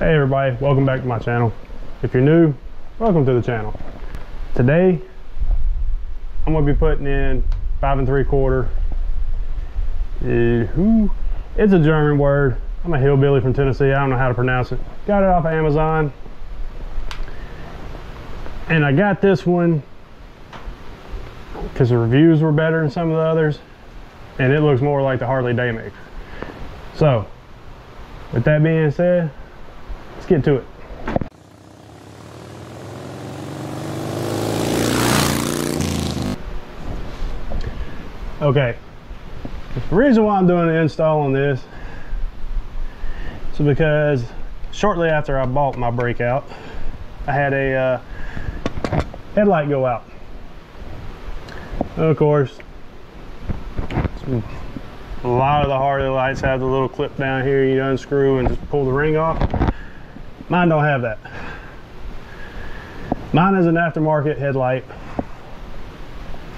Hey everybody, welcome back to my channel. If you're new, welcome to the channel. Today I'm going to be putting in 5 3/4. It's a German word. I'm a hillbilly from Tennessee. I don't know how to pronounce it. Got it off of Amazon, and I got this one because the reviews were better than some of the others, and it looks more like the Harley Davidson. So with that being said, let's get to it. Okay, the reason why I'm doing an install on this is because shortly after I bought my breakout, I had a headlight go out. Of course, a lot of the Harley lights have the little clip down here. You unscrew and just pull the ring off. Mine don't have that. Mine is an aftermarket headlight.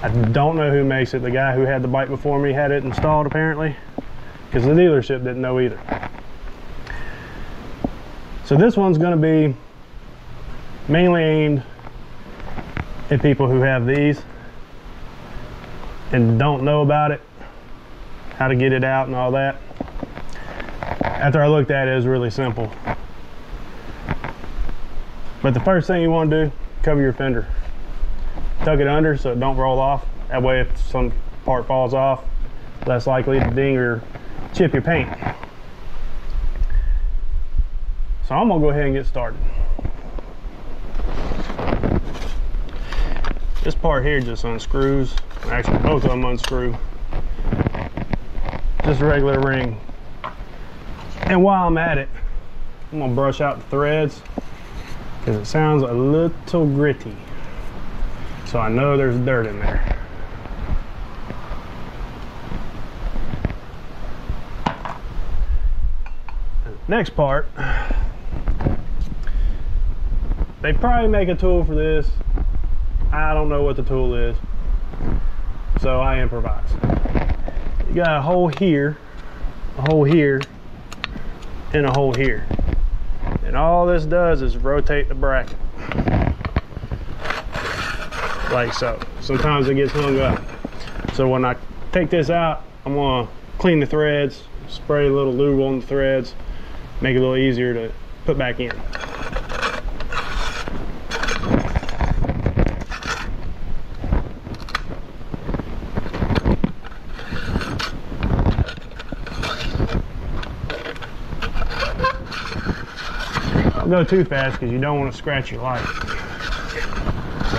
I don't know who makes it. The guy who had the bike before me had it installed apparently, because the dealership didn't know either. So this one's going to be mainly aimed at people who have these and don't know about it, how to get it out and all that. After I looked at it, it was really simple. But the first thing you want to do, cover your fender. Tuck it under so it don't roll off. That way if some part falls off, less likely to ding or chip your paint. So I'm gonna go ahead and get started. This part here just unscrews. Actually, both of them unscrew. Just a regular ring. And while I'm at it, I'm gonna brush out the threads because it sounds a little gritty. So I know there's dirt in there. Next part, they probably make a tool for this. I don't know what the tool is, so I improvise. You got a hole here, and a hole here. And all this does is rotate the bracket. Like so. Sometimes it gets hung up. So when I take this out, I'm gonna clean the threads, spray a little lube on the threads, make it a little easier to put back in. Don't go too fast because you don't want to scratch your light. So.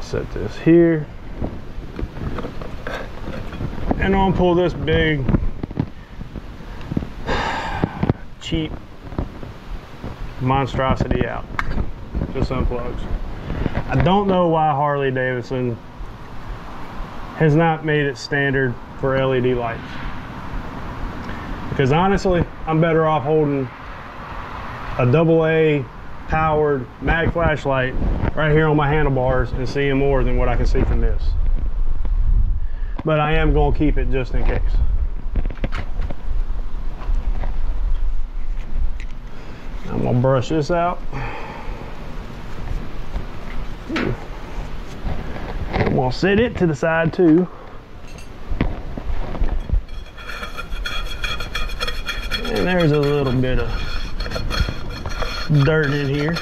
Set this here, and I'm gonna pull this big cheap monstrosity out. Just unplugs. I don't know why Harley Davidson has not made it standard for LED lights, because honestly I'm better off holding a AA powered mag flashlight right here on my handlebars and seeing more than what I can see from this. But I am going to keep it just in case. I'm going to brush this out. I'm going to set it to the side too. And there's a little bit of dirt in here.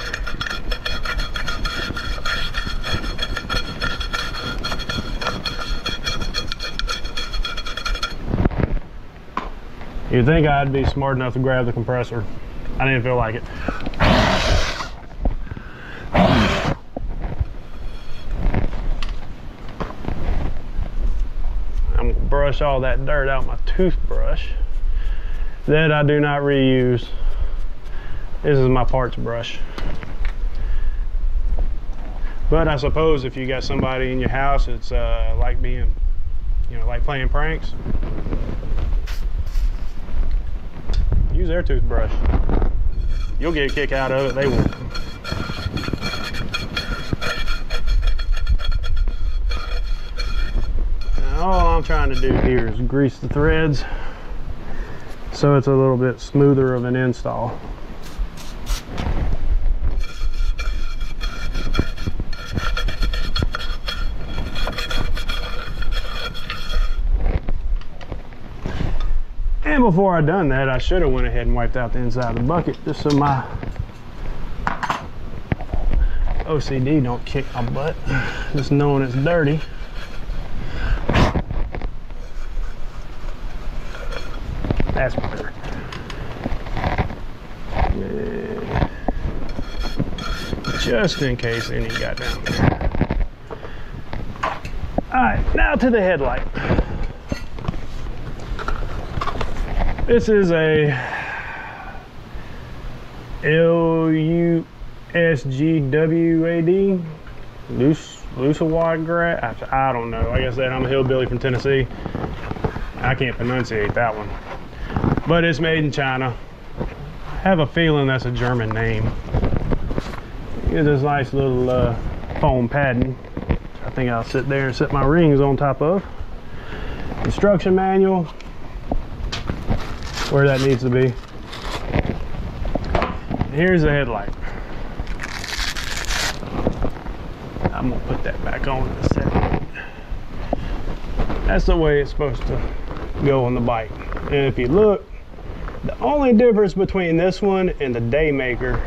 You'd think I'd be smart enough to grab the compressor. I didn't feel like it. I'm gonna brush all that dirt out with my toothbrush that I do not reuse. This is my parts brush. But I suppose if you got somebody in your house, it's like being, you know, like playing pranks. Use their toothbrush. You'll get a kick out of it, they will. all I'm trying to do here is grease the threads so it's a little bit smoother of an install. And before I done that, I should have went ahead and wiped out the inside of the bucket just so my OCD don't kick my butt, just knowing it's dirty. That's better. Yeah. Just in case any got down there. Alright, now to the headlight. This is a LUSGWAD, Lusgwfad, I don't know. Like I said, I'm a hillbilly from Tennessee. I can't pronunciate that one. But it's made in China. I have a feeling that's a German name. Get this nice little foam padding. I think I'll sit there and set my rings on top of. Instruction manual, where that needs to be. Here's the headlight. I'm gonna put that back on in a second. That's the way it's supposed to go on the bike. And if you look, the only difference between this one and the Daymaker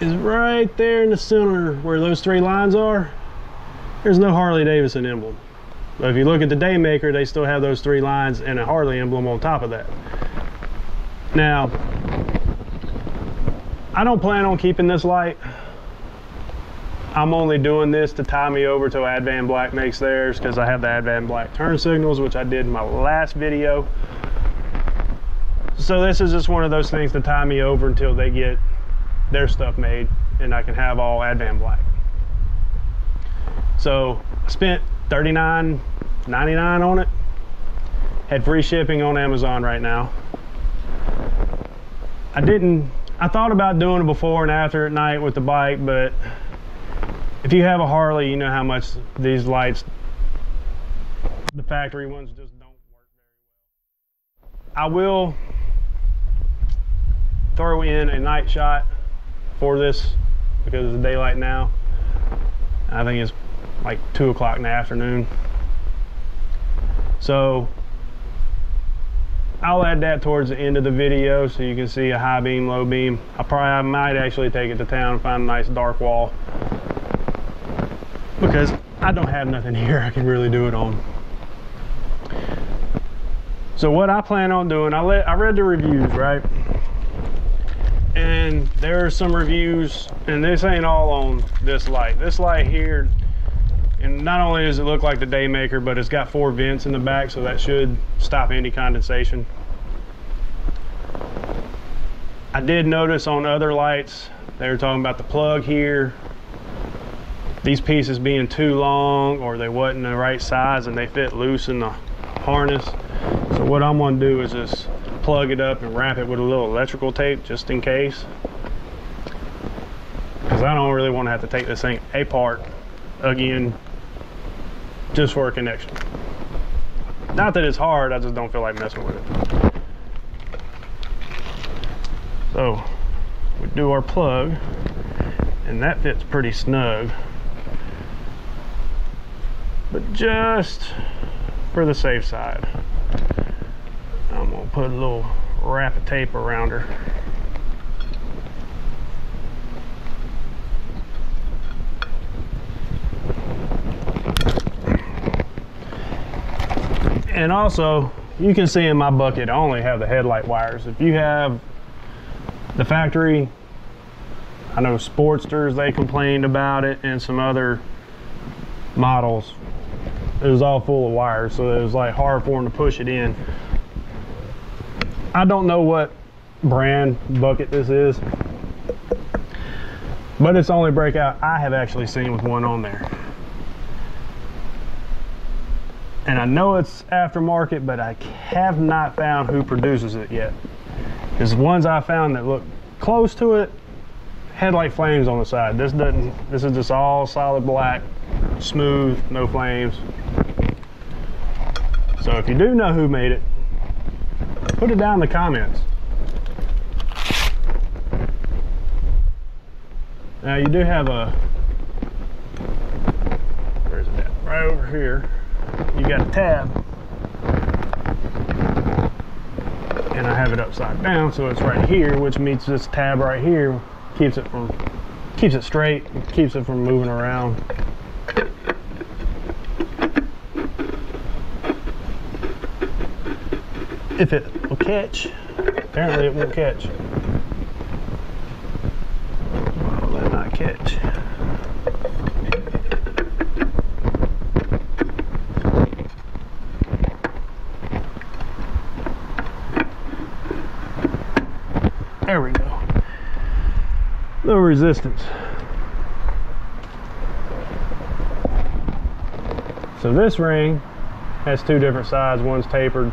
is right there in the center where those three lines are. There's no Harley Davidson emblem. But if you look at the Daymaker, they still have those three lines and a Harley emblem on top of that. Now, I don't plan on keeping this light. I'm only doing this to tie me over till Advanblack makes theirs, because I have the Advanblack turn signals, which I did in my last video. So this is just one of those things to tie me over until they get their stuff made and I can have all Advanblack. So I spent $39.99 on it. Had free shipping on Amazon right now. I thought about doing it before and after at night with the bike, but if you have a Harley, you know how much these lights, the factory ones, just don't work very well. I will throw in a night shot for this because it's daylight now. I think it's like 2 o'clock in the afternoon. So I'll add that towards the end of the video so you can see a high beam, low beam. I might actually take it to town and find a nice dark wall, because I don't have nothing here I can really do it on. So what I plan on doing, I read the reviews, right? And there are some reviews, and this ain't all on this light. This light here, and not only does it look like the Daymaker, but it's got 4 vents in the back, so that should stop any condensation. I did notice on other lights, they were talking about the plug here, these pieces being too long, or they wasn't the right size and they fit loose in the harness. So what I'm gonna do is just plug it up and wrap it with a little electrical tape just in case, because I don't really want to have to take this thing apart again just for a connection. Not that it's hard, I just don't feel like messing with it. So we do our plug, and that fits pretty snug. But just for the safe side, I'm gonna put a little wrap of tape around her. And also, you can see in my bucket, I only have the headlight wires. If you have the factory, I know Sportsters, they complained about it, and some other models. It was all full of wires, so it was like hard for them to push it in. I don't know what brand bucket this is, but it's the only breakout I have actually seen with one on there. And I know it's aftermarket, but I have not found who produces it yet. Because the ones I found that look close to it had like flames on the side. This doesn't. This is just all solid black, smooth, no flames. So if you do know who made it, put it down in the comments. Now you do have a, where is it at? Right over here. You got a tab. And I have it upside down, so it's right here, which meets this tab right here, keeps it straight, keeps it from moving around. If it will catch, apparently it won't catch. Why will that not catch? There we go. No resistance. So this ring has two different sides. One's tapered,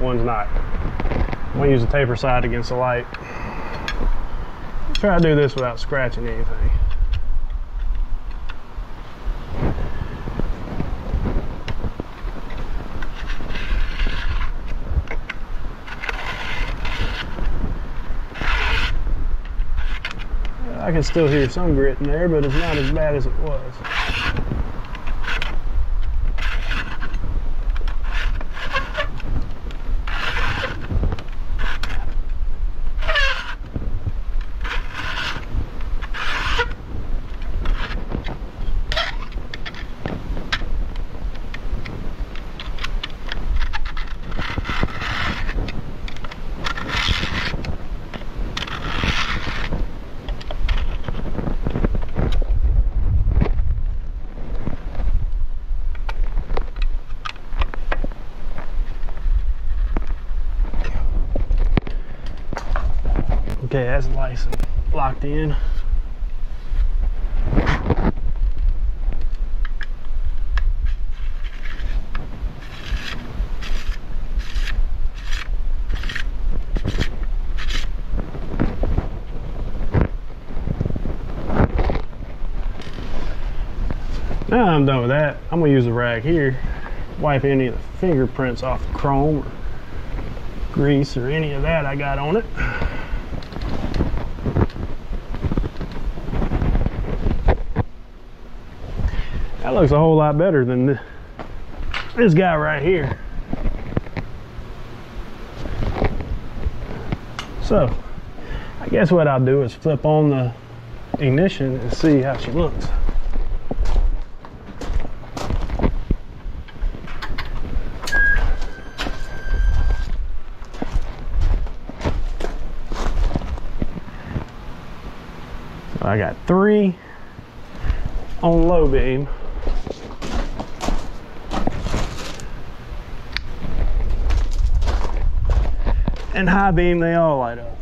one's not. I'm gonna use the taper side against the light. Try to do this without scratching anything. I can still hear some grit in there, but it's not as bad as it was. Okay, that's nice and locked in. Now I'm done with that, I'm gonna use a rag here, wipe any of the fingerprints off the chrome or grease or any of that I got on it. That looks a whole lot better than this guy right here. So, I guess what I'll do is flip on the ignition and see how she looks. So I got 3 on low beam. And high beam, they all light up,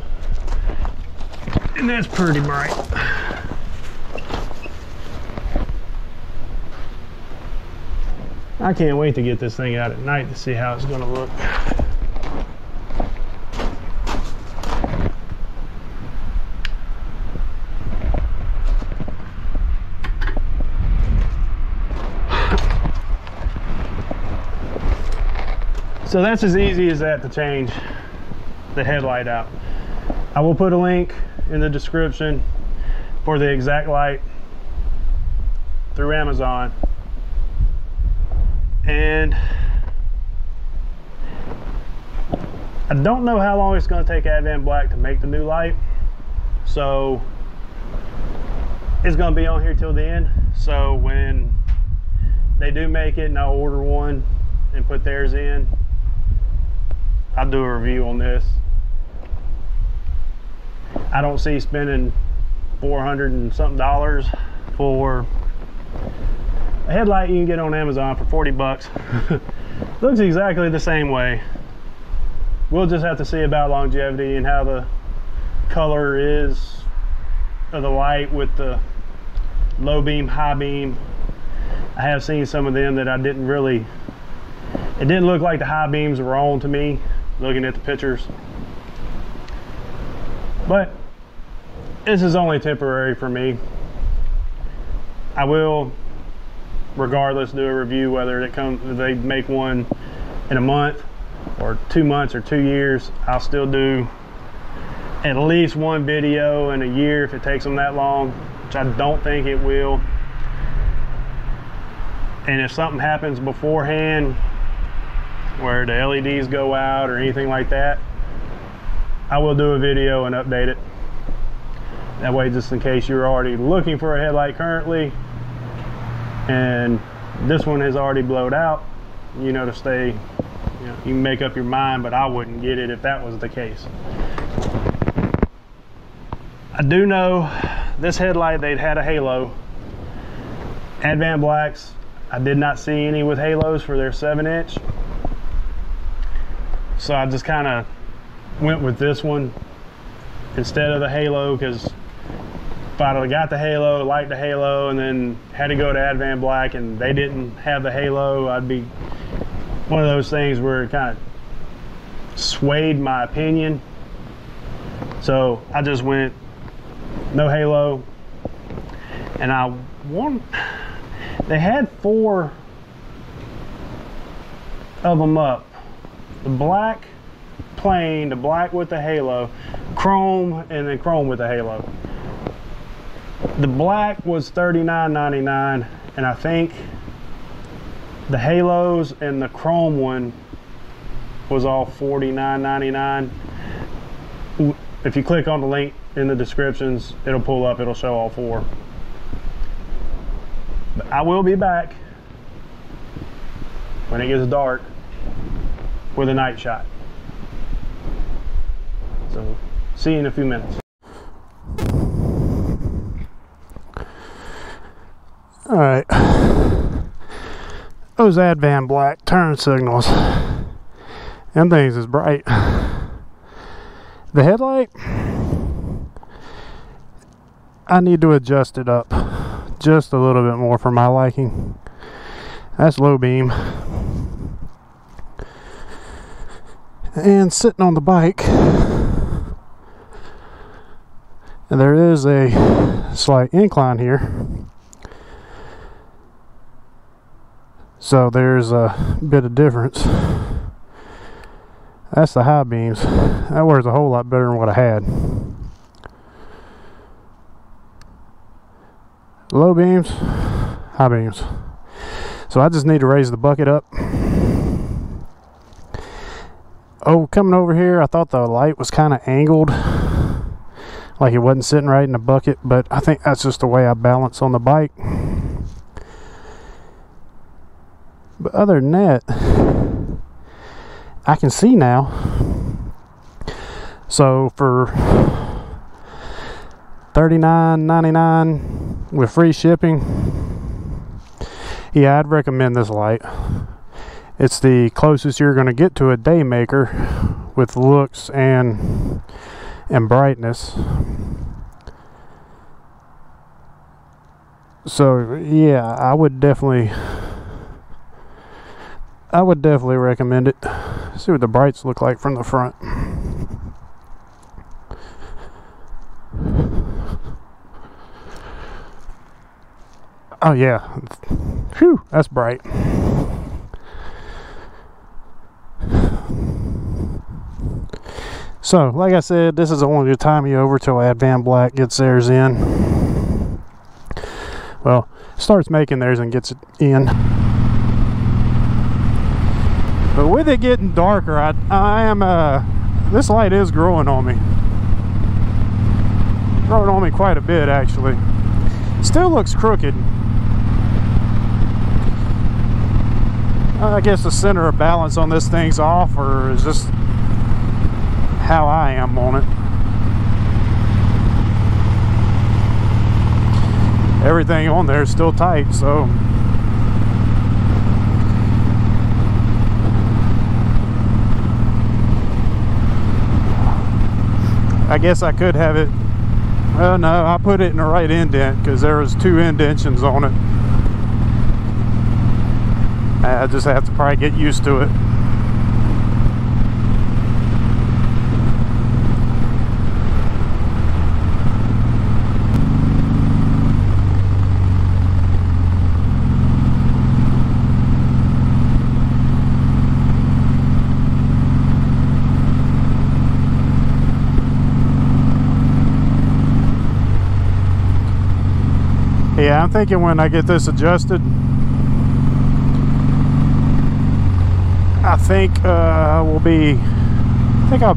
and that's pretty bright. I can't wait to get this thing out at night to see how it's going to look. So that's as easy as that to change the headlight out. I will put a link in the description for the exact light through Amazon, and I don't know how long it's going to take Advanblack to make the new light, so it's going to be on here till the end. So when they do make it and I order one and put theirs in, I'll do a review on this. I don't see spending $400 and something for a headlight you can get on Amazon for 40 bucks. Looks exactly the same way. We'll just have to see about longevity and how the color is of the light with the low beam, high beam. I have seen some of them that I didn't really, it didn't look like the high beams were on to me looking at the pictures. But this is only temporary for me. I will regardless do a review whether they make one in a month or 2 months or 2 years, I'll still do at least one video in a year if it takes them that long, which I don't think it will. And if something happens beforehand where the LEDs go out or anything like that, I will do a video and update it. That way, just in case you're already looking for a headlight currently and this one has already blowed out, you know, to stay, you know, you can make up your mind, but I wouldn't get it if that was the case. I do know this headlight, they'd had a halo. Advanblacks, I did not see any with halos for their 7-inch. So I just kind of went with this one instead of the halo, because if I'd have got the halo, liked the halo, and then had to go to Advanblack and they didn't have the halo, I'd be one of those things where it kind of swayed my opinion. So I just went no halo. And I won, they had 4 of them up. The black plain, the black with the halo, chrome, and then chrome with the halo. The black was $39.99, and I think the halos and the chrome one was all $49.99. If you click on the link in the descriptions, it'll pull up, it'll show all 4. But I will be back when it gets dark with a night shot. So, see you in a few minutes. All right, those Advanblack turn signals, them things is bright. The headlight, I need to adjust it up just a little bit more for my liking. That's low beam. And sitting on the bike, and there is a slight incline here. So there's a bit of difference. That's the high beams. That works a whole lot better than what I had. Low beams, high beams. So I just need to raise the bucket up. Oh, coming over here, I thought the light was kind of angled, like it wasn't sitting right in the bucket, but I think that's just the way I balance on the bike. But other than that, I can see now. So for $39.99 with free shipping, yeah, I'd recommend this light. It's the closest you're going to get to a day maker with looks and brightness. So yeah, I would definitely recommend it. See what the brights look like from the front. Oh yeah, phew, that's bright. So, like I said, this is only the time you over till Advanblack gets theirs in. Well, starts making theirs and gets it in. But with it getting darker, I am this light is growing on me. Growing on me quite a bit, actually. Still looks crooked. I guess the center of balance on this thing's off, or is just how I am on it. Everything on there is still tight, so. I guess I could have it, well no, I put it in the right indent because there was 2 indentions on it. I just have to probably get used to it. Yeah, I'm thinking when I get this adjusted, I think I'll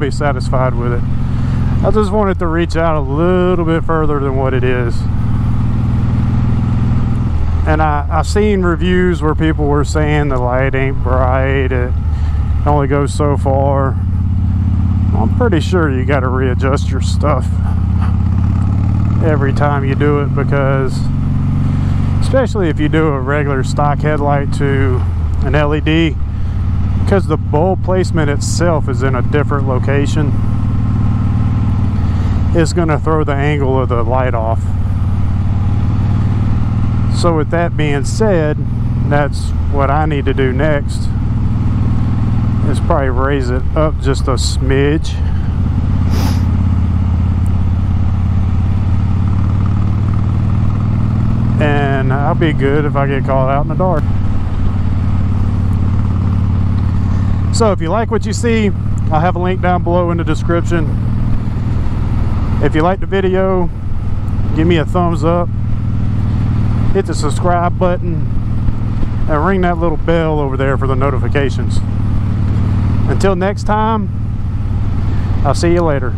be satisfied with it. I just want it to reach out a little bit further than what it is. And I've seen reviews where people were saying the light ain't bright, it only goes so far. I'm pretty sure you got to readjust your stuff every time you do it, because especially if you do a regular stock headlight to an LED, because the bulb placement itself is in a different location, it's going to throw the angle of the light off. So with that being said, that's what I need to do next, is probably raise it up just a smidge. And I'll be good if I get caught out in the dark. So if you like what you see, I'll have a link down below in the description. If you like the video, give me a thumbs up. Hit the subscribe button and ring that little bell over there for the notifications. Until next time, I'll see you later.